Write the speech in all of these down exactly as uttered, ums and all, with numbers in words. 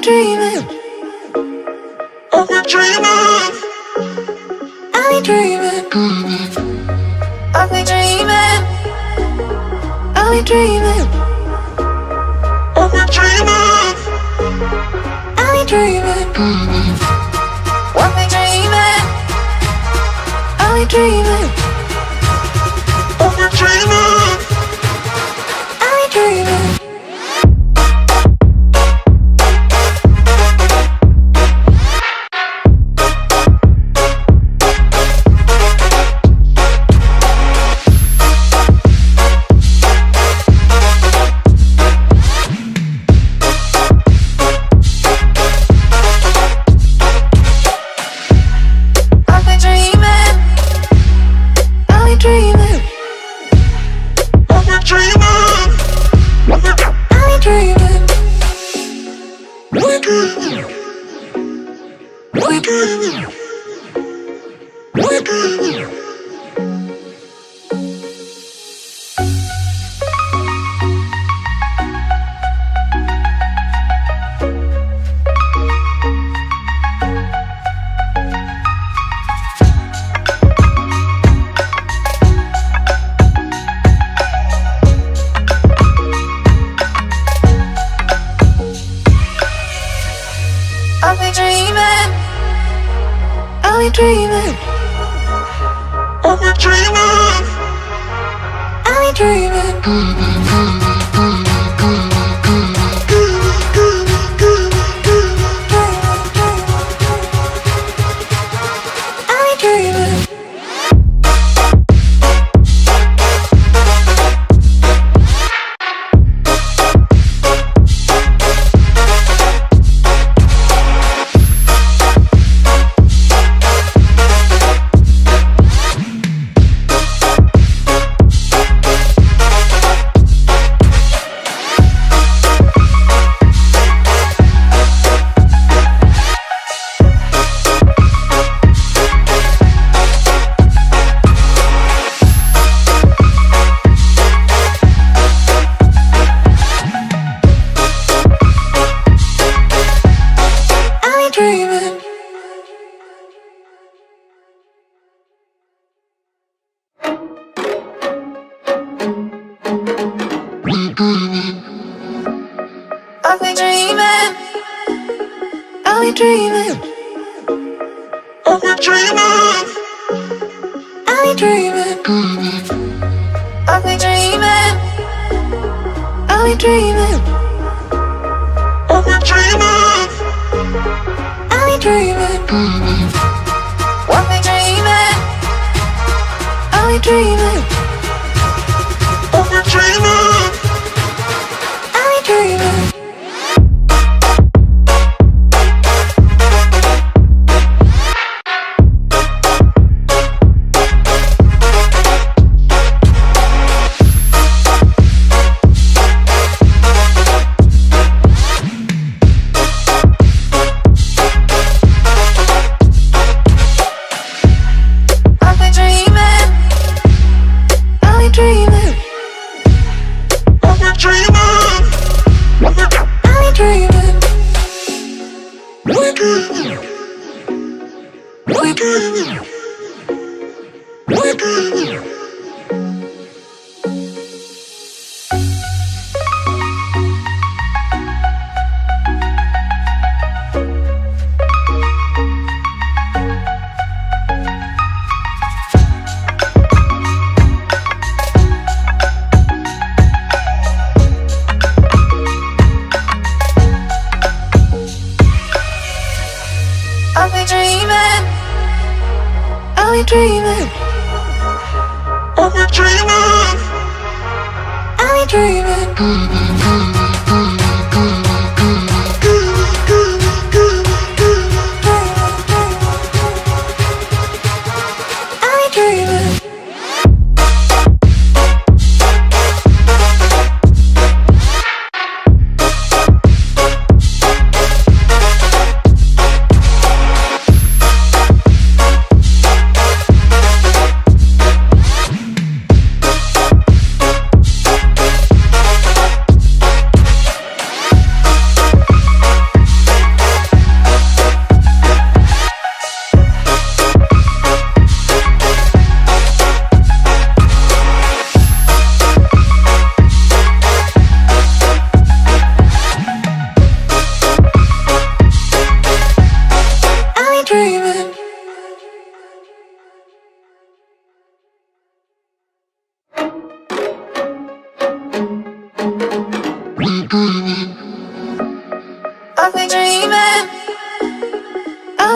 dreaming. I be dreaming. I be dreaming. I be dreaming. I be dreaming. I be dreaming. I be dreaming. I be dreaming. I be dreaming. I be dreaming. I be dreaming.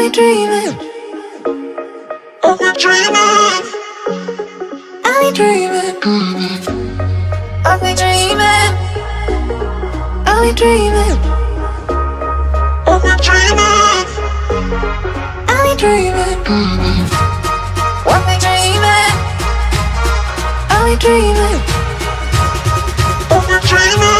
we dreaming? Are we dreaming? Are we dreaming? Are we dreaming? Are we dreaming? Are we dreaming? Are we dreaming? Are we dreaming? Are we dreaming? Are we dreaming? Are we dreaming?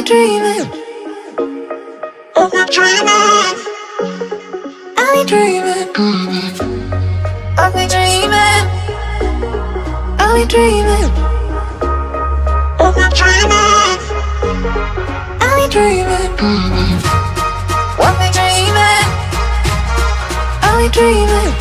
be dreaming. I be dreaming. I be dreaming. I be dreaming. I be dreaming. I be dreaming. I be dreaming. I be dreaming. I be dreaming. I be dreaming. I be dreaming.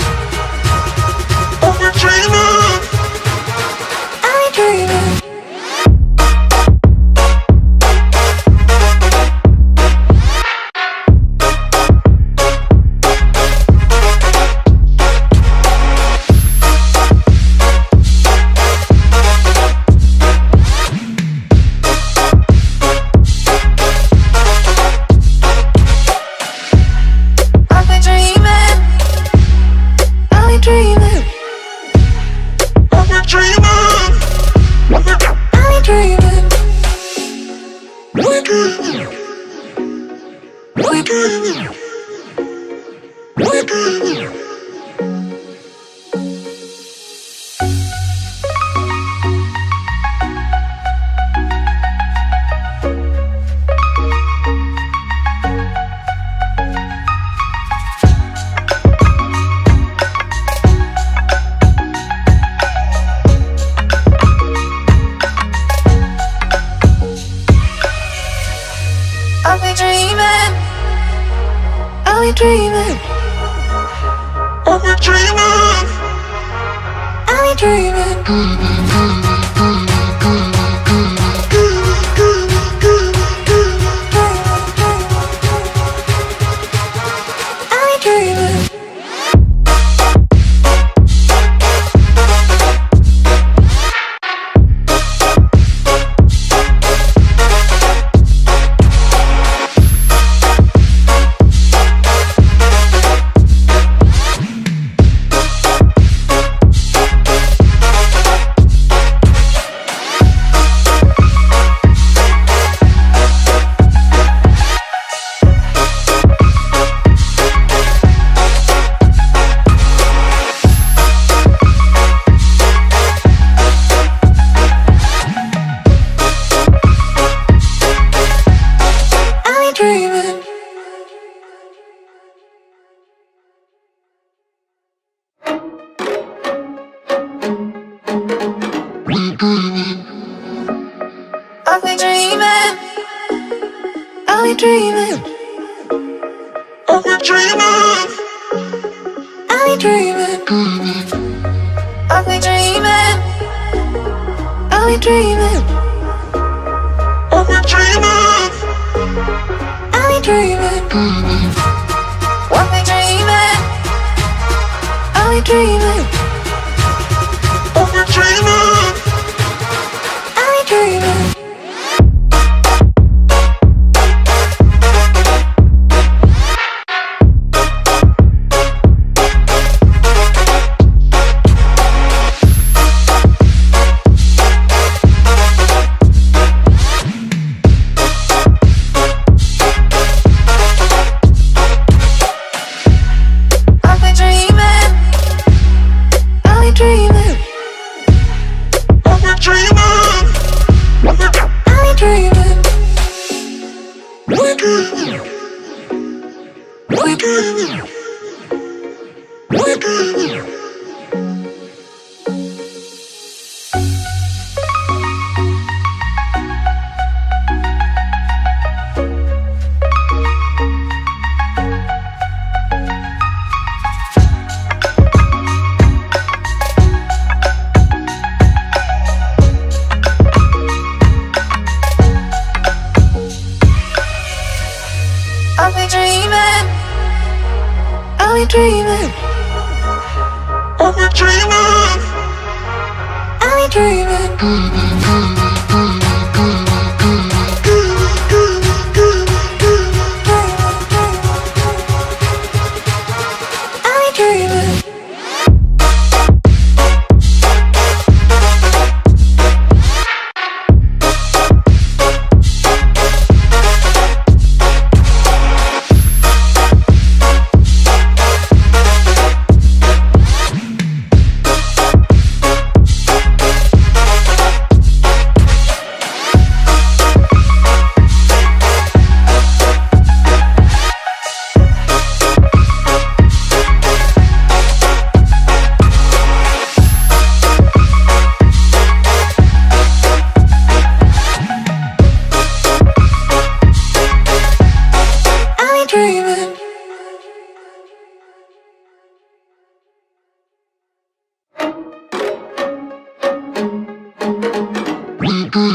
I've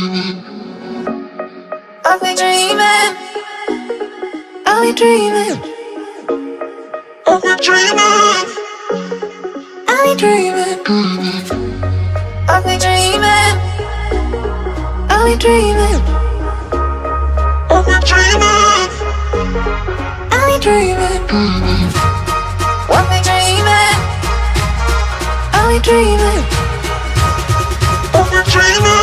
been dreaming, I've been dreaming, I've been dreaming, I've been dreaming, I've been dreaming, I've been dreaming, I've been dreaming, I've been dreaming, I've been dreaming, I've been dreaming, I've been dreaming, I've been dreaming.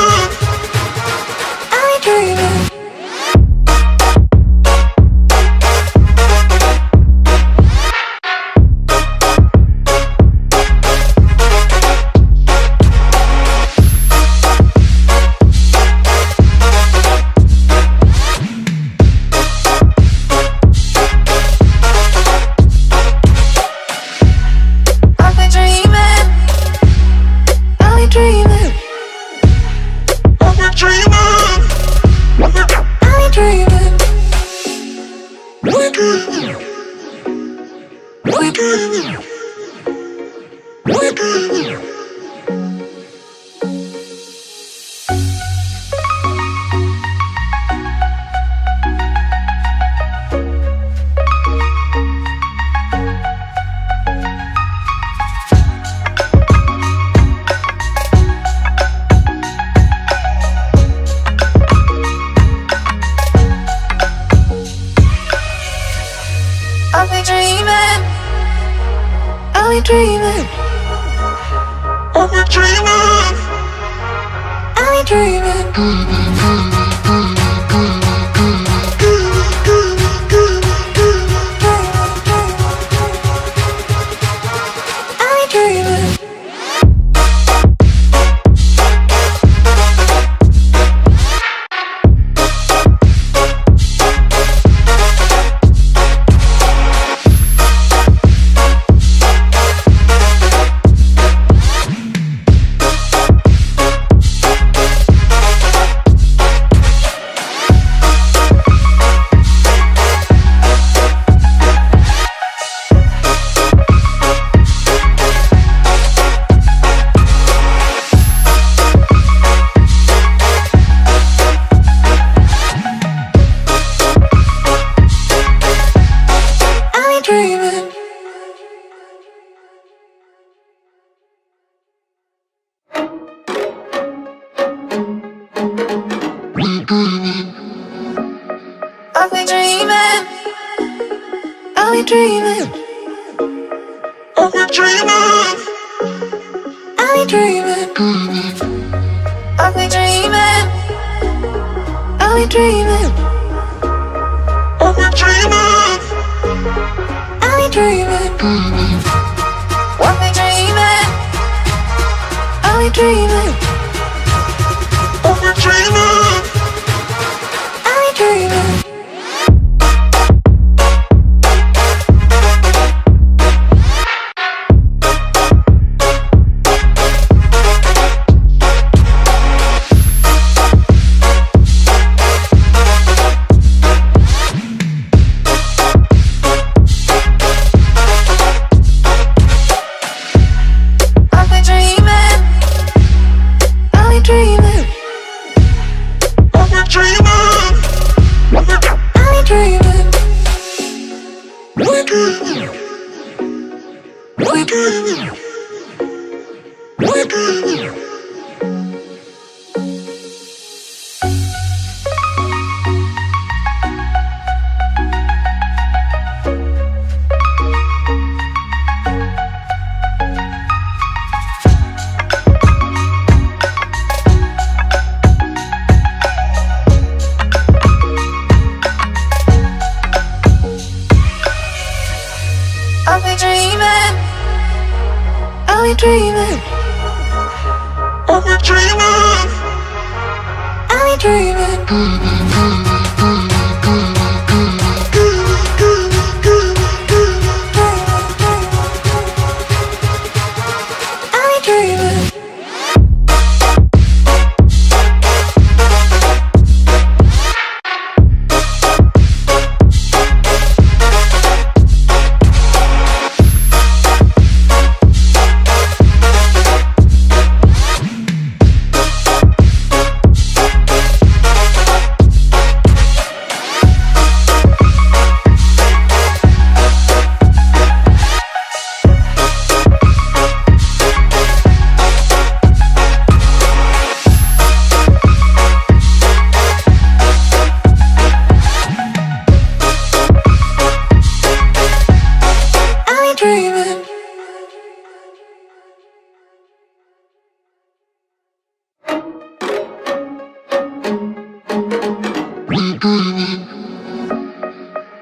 Are we dreaming?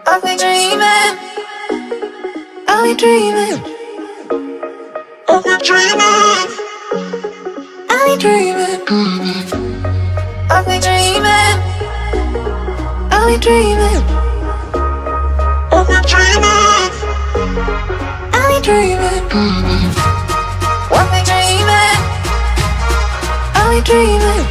Are we dreaming? Are we dreaming? Are we dreaming? Are we dreaming? Are we dreaming? Are we dreaming? Are we dreaming? Are we dreaming? Are we dreaming? Are we dreaming? Are we dreaming?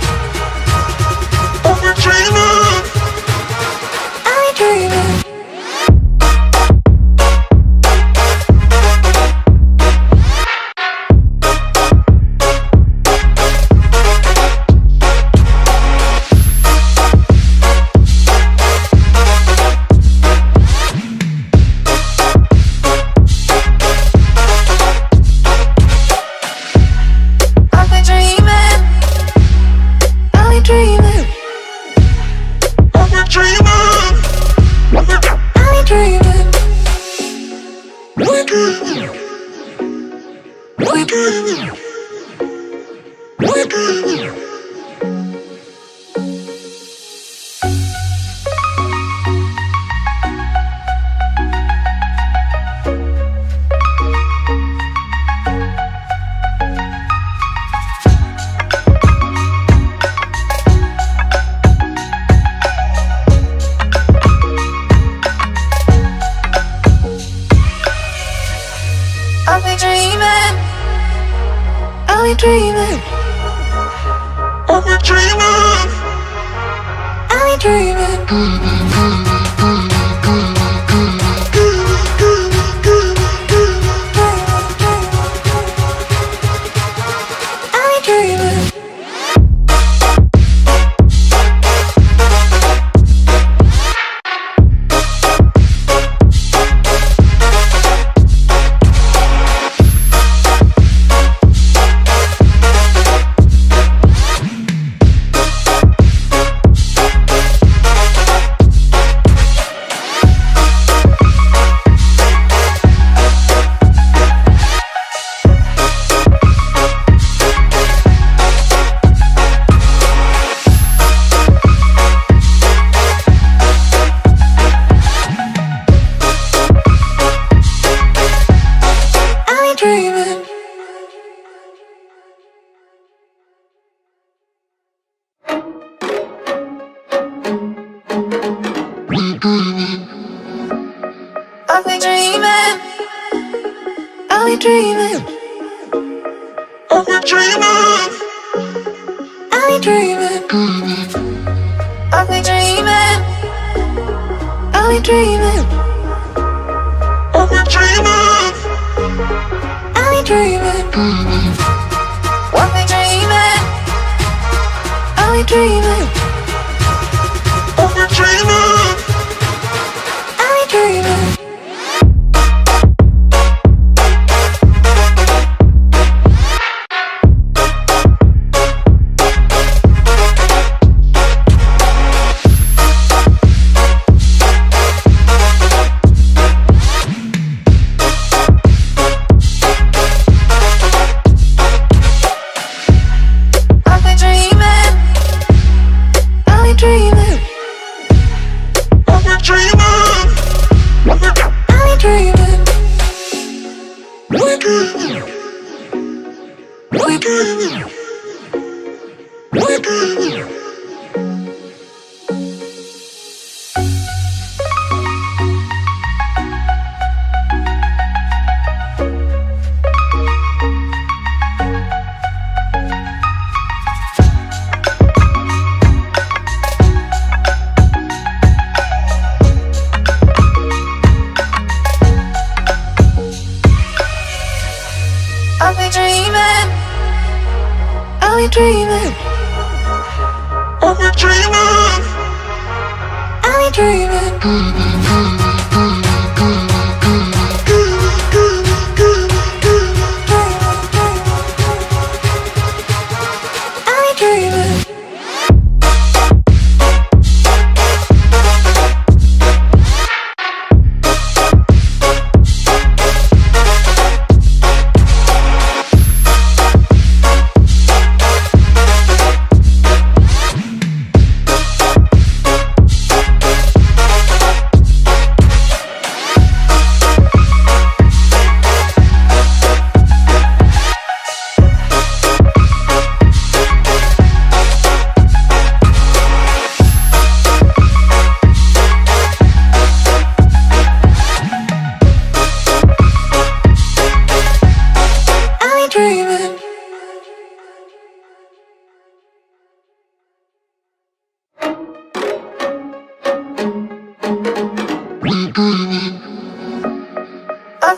I've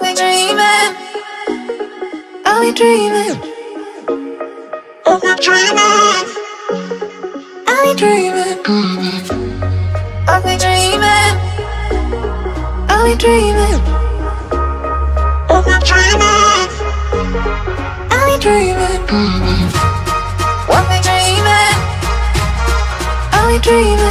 been dreaming, I've been dreaming, I've been dreaming, I've been dreaming, I've been dreaming, I've been dreaming, I've been dreaming, I've been dreaming, I've been dreaming, I've been dreaming, I've been dreaming, I've been dreaming.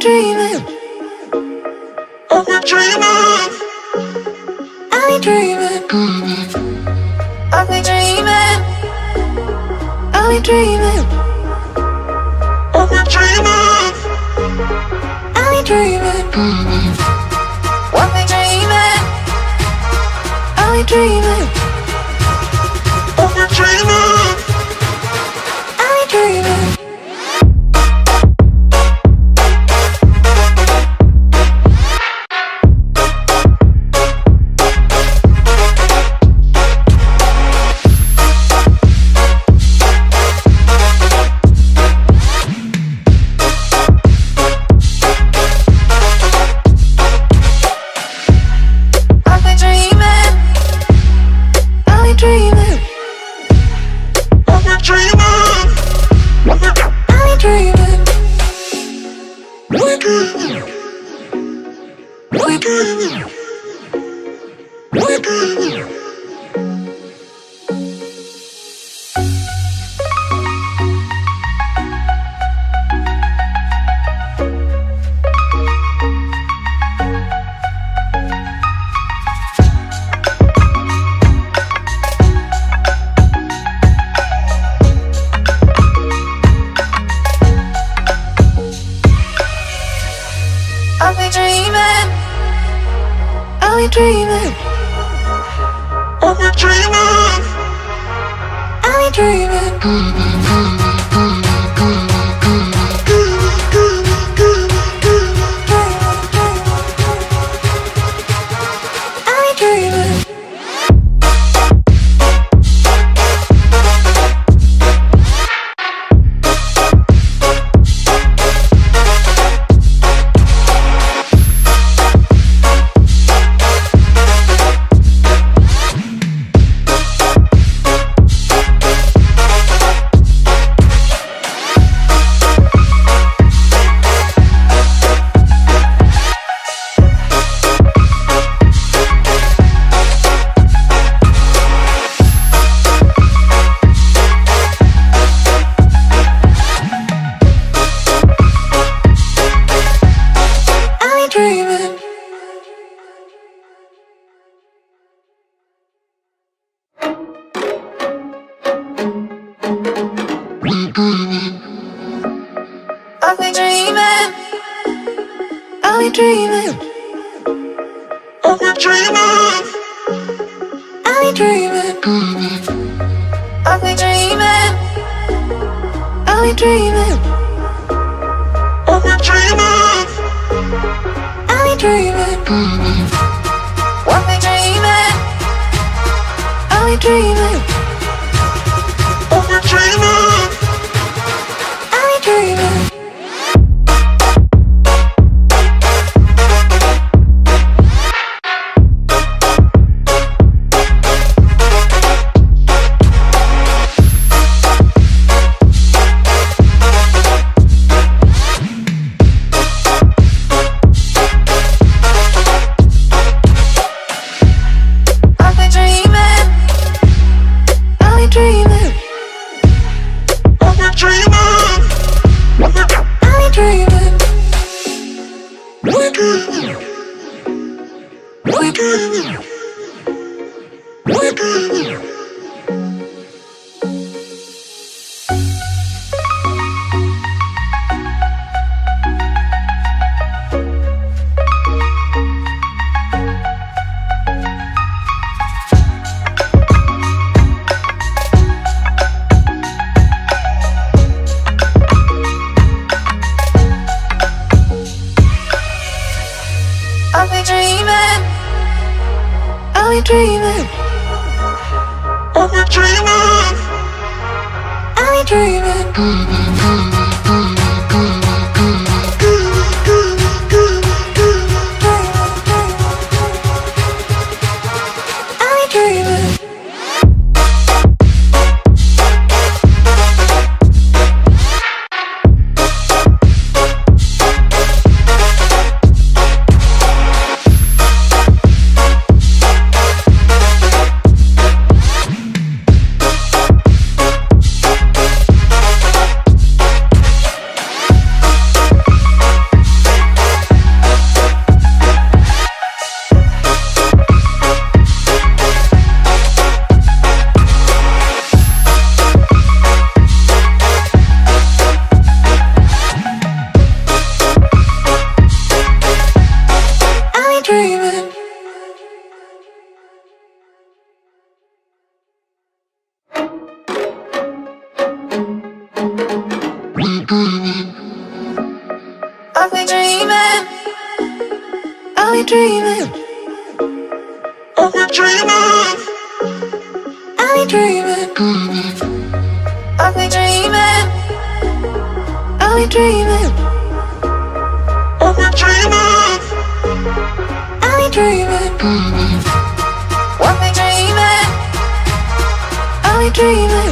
dreaming. I've been dreaming. I've been dreaming. I've been dreaming. I've been dreaming. I've been dreaming. I've been dreaming. I've been dreaming. I've been dreaming. I've been dreaming. I've been dreaming. dreaming. Are we dreaming? Are we dreaming? Are we dreaming? Are we dreaming? Are we dreaming? Are we dreaming? Are we dreaming? Are we dreaming? Are we dreaming? Are we dreaming? Are we dreaming? Are we dreaming?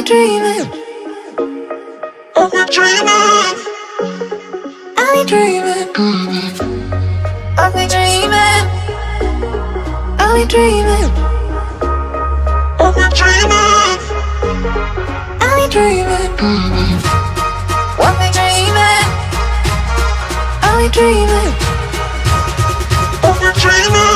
we dreaming? Are we dreaming? Are we dreaming? Are we dreaming? Are we dreaming? Are we dreaming? Are we dreaming? Are we dreaming? Are we dreaming? Are we dreaming? Are we dreaming?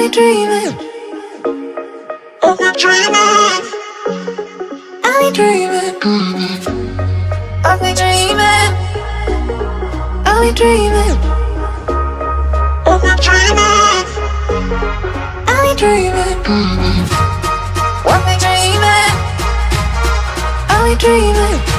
me dreaming. I've been dreaming. I've been dreaming. I've been dreaming. I've been dreaming. I've been dreaming. I've been dreaming. I've been dreaming. I've been dreaming. I've been dreaming. I've been dreaming.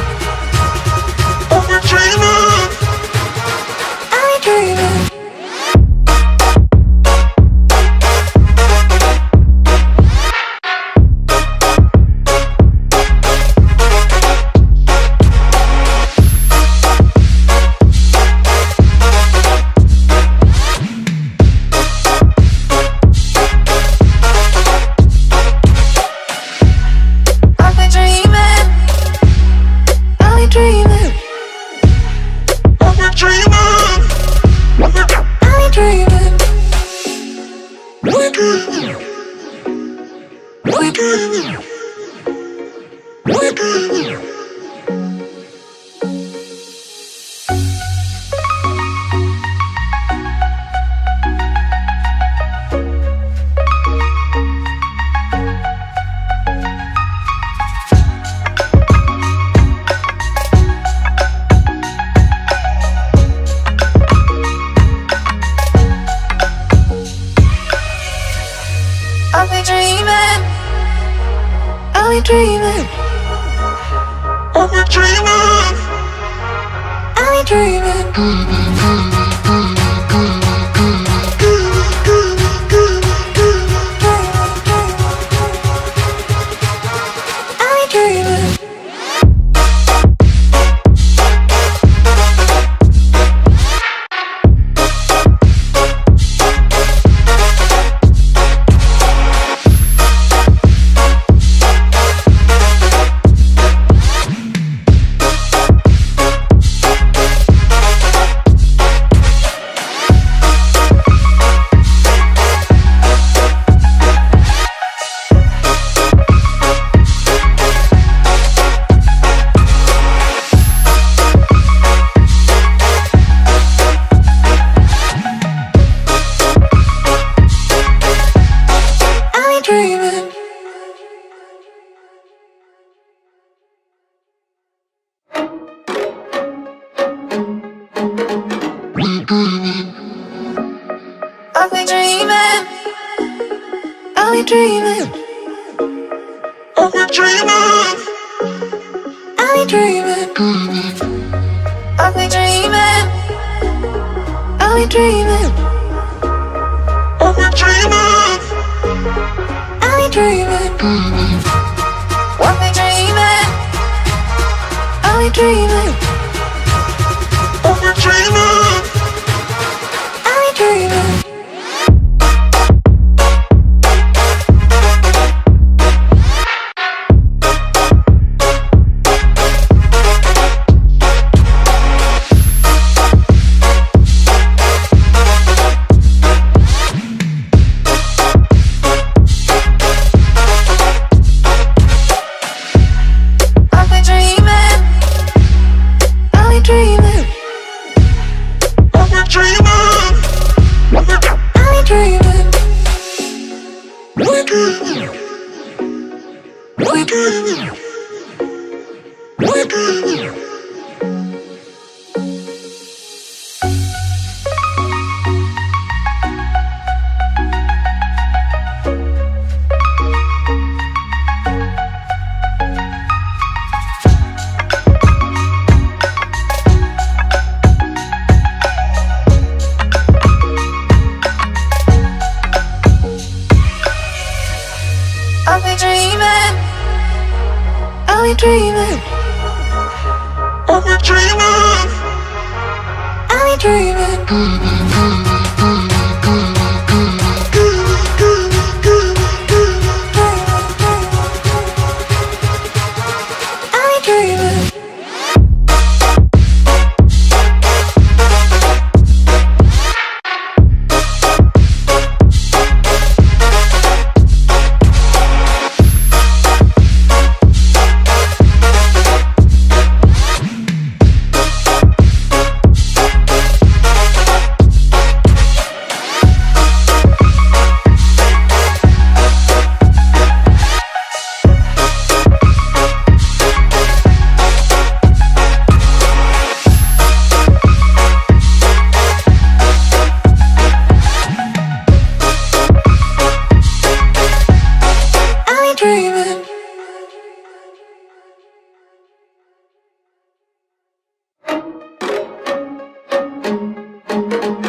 Are we dreaming?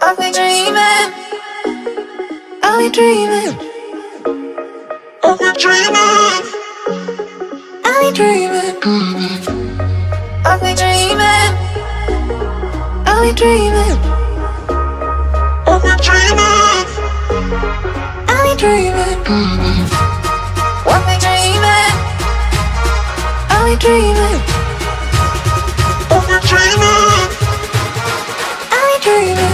Are we dreaming? Are we dreaming? Are we dreaming? Are we dreaming? Are we dreaming? Are we dreaming? Are we dreaming? Are we dreaming? Are we dreaming? Are we dreaming? Are we dreaming? Dreaming.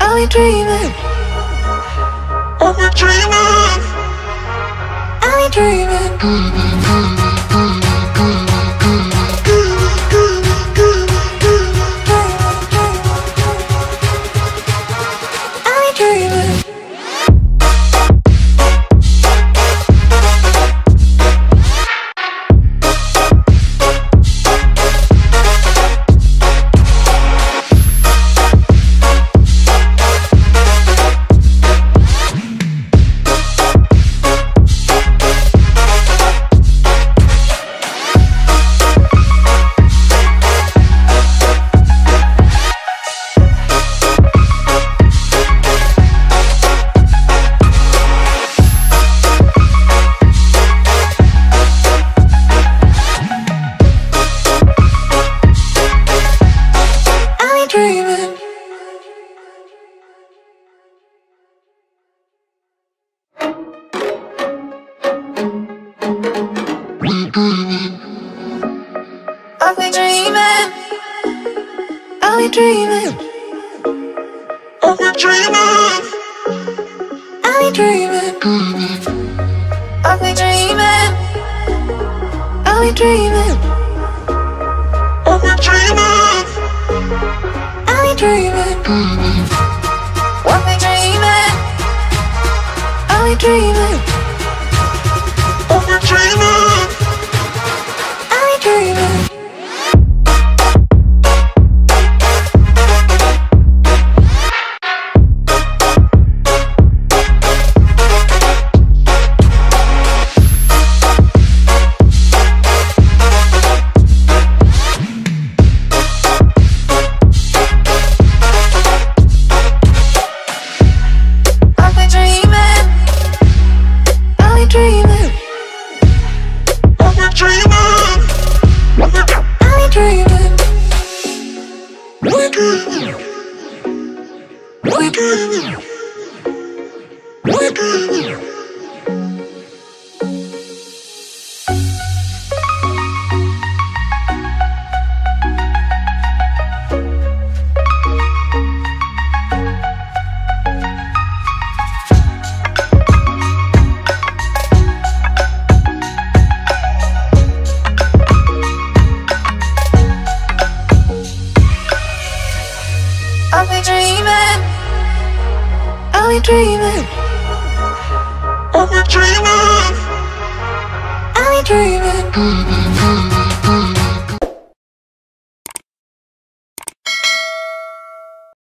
Are we dreaming? Are we dreaming?